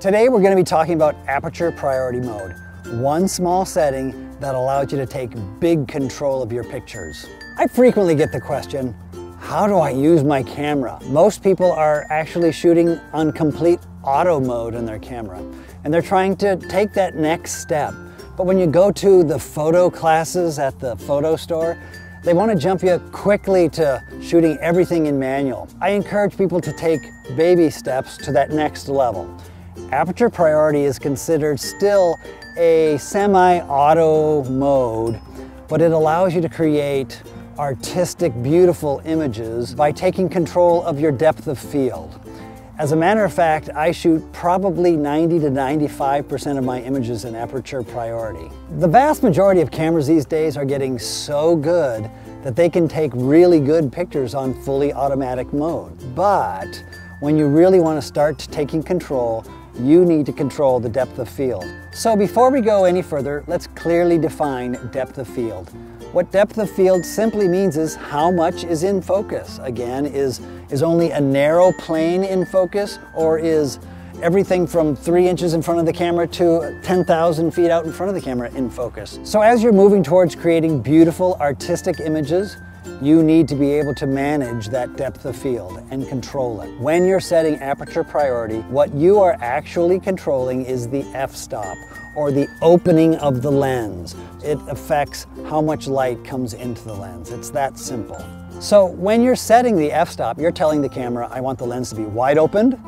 Today we're going to be talking about Aperture Priority Mode, one small setting that allows you to take big control of your pictures. I frequently get the question, how do I use my camera? Most people are actually shooting on complete auto mode on their camera, and they're trying to take that next step. But when you go to the photo classes at the photo store, they want to jump you quickly to shooting everything in manual. I encourage people to take baby steps to that next level. Aperture Priority is considered still a semi-auto mode, but it allows you to create artistic, beautiful images by taking control of your depth of field. As a matter of fact, I shoot probably 90 to 95% of my images in Aperture Priority. The vast majority of cameras these days are getting so good that they can take really good pictures on fully automatic mode. But when you really want to start taking control, you need to control the depth of field. So before we go any further, let's clearly define depth of field. What depth of field simply means is how much is in focus. Again, is only a narrow plane in focus, or is everything from 3 inches in front of the camera to 10,000 feet out in front of the camera in focus. So as you're moving towards creating beautiful artistic images, you need to be able to manage that depth of field and control it. When you're setting Aperture Priority, what you are actually controlling is the f-stop, or the opening of the lens. It affects how much light comes into the lens. It's that simple. So when you're setting the f-stop, you're telling the camera, I want the lens to be wide opened,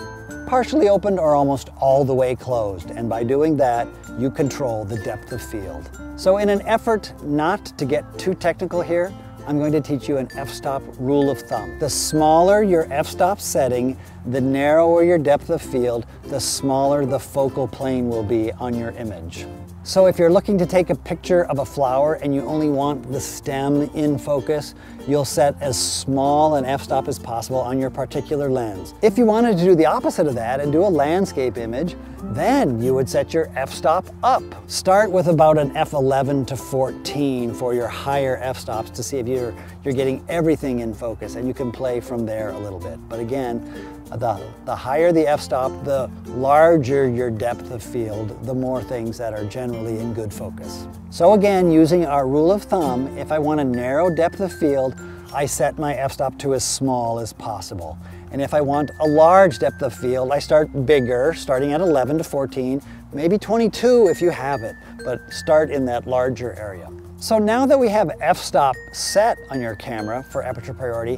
partially opened, or almost all the way closed. And by doing that, you control the depth of field. So in an effort not to get too technical here, I'm going to teach you an f-stop rule of thumb. The smaller your f-stop setting, the narrower your depth of field, the smaller the focal plane will be on your image. So if you're looking to take a picture of a flower and you only want the stem in focus, you'll set as small an f-stop as possible on your particular lens. If you wanted to do the opposite of that and do a landscape image, then you would set your f-stop up. Start with about an f11 to 14 for your higher f-stops to see if you're getting everything in focus, and you can play from there a little bit. But again, the higher the f-stop, the larger your depth of field, the more things that are generally in good focus. So again, using our rule of thumb, if I want a narrow depth of field, I set my f-stop to as small as possible. And if I want a large depth of field, I start bigger, starting at 11 to 14, maybe 22 if you have it, but start in that larger area. So now that we have f-stop set on your camera for Aperture Priority,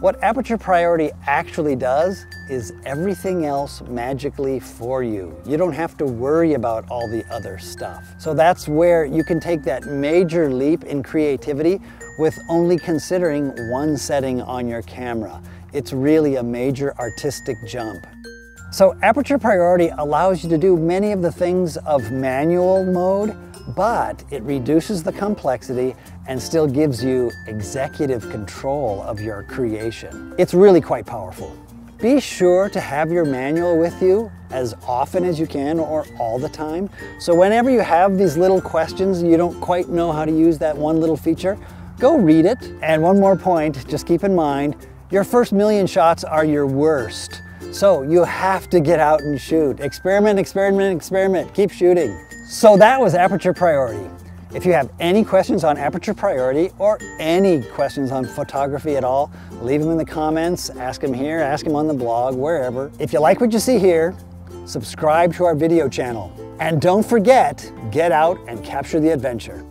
what Aperture Priority actually does is everything else magically for you. You don't have to worry about all the other stuff. So that's where you can take that major leap in creativity with only considering one setting on your camera. It's really a major artistic jump. So Aperture Priority allows you to do many of the things of manual mode, but it reduces the complexity and still gives you executive control of your creation. It's really quite powerful. Be sure to have your manual with you as often as you can, or all the time. So whenever you have these little questions and you don't quite know how to use that one little feature, go read it. And one more point, just keep in mind, your first 1,000,000 shots are your worst. So you have to get out and shoot. Experiment, experiment, experiment, keep shooting. So that was Aperture Priority. If you have any questions on Aperture Priority or any questions on photography at all, leave them in the comments, ask them here, ask them on the blog, wherever. If you like what you see here, subscribe to our video channel. And don't forget, get out and capture the adventure.